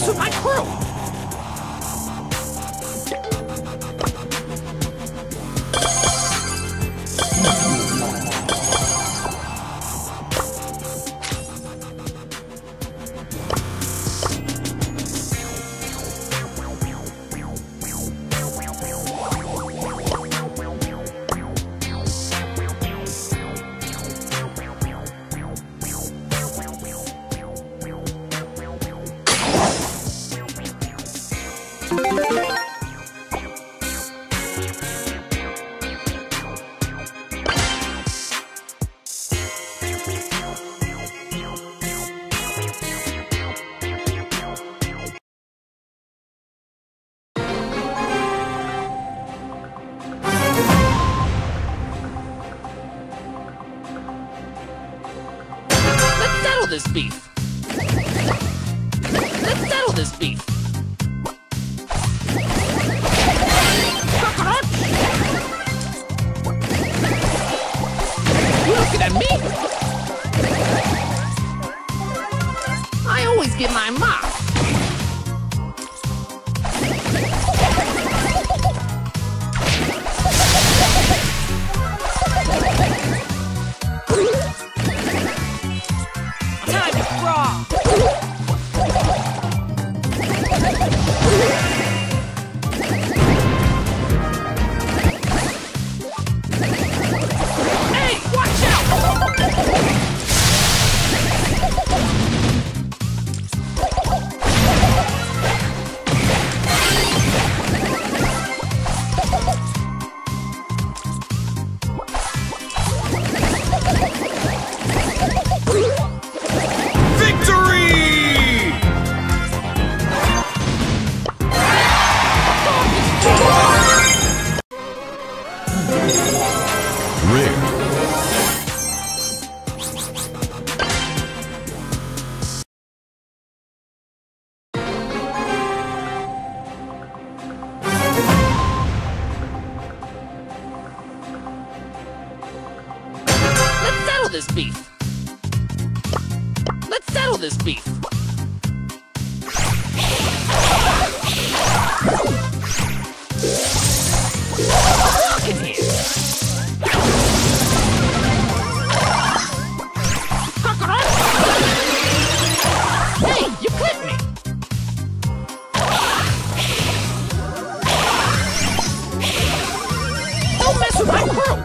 mess with my crew! This beef. Let's settle this beef. You looking at me? I always get my mop. This beef. Let's settle this beef. Look in here. Hey, you clipped me. Don't mess with my crew.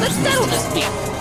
Let's settle this deal.